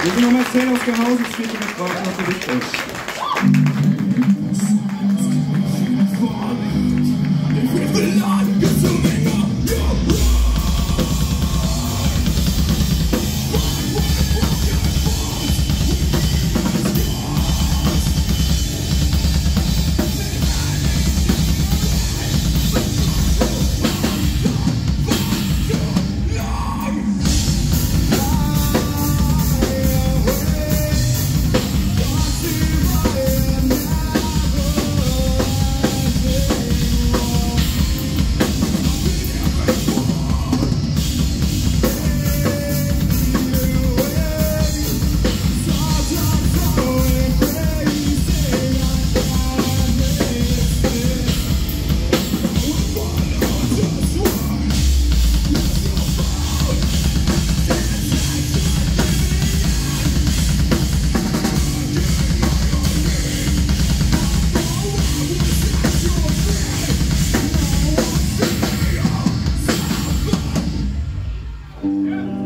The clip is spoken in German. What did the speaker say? Wir sind nochmal 10 auf der Haus, es steht in der Straße noch für dich aus. Yeah.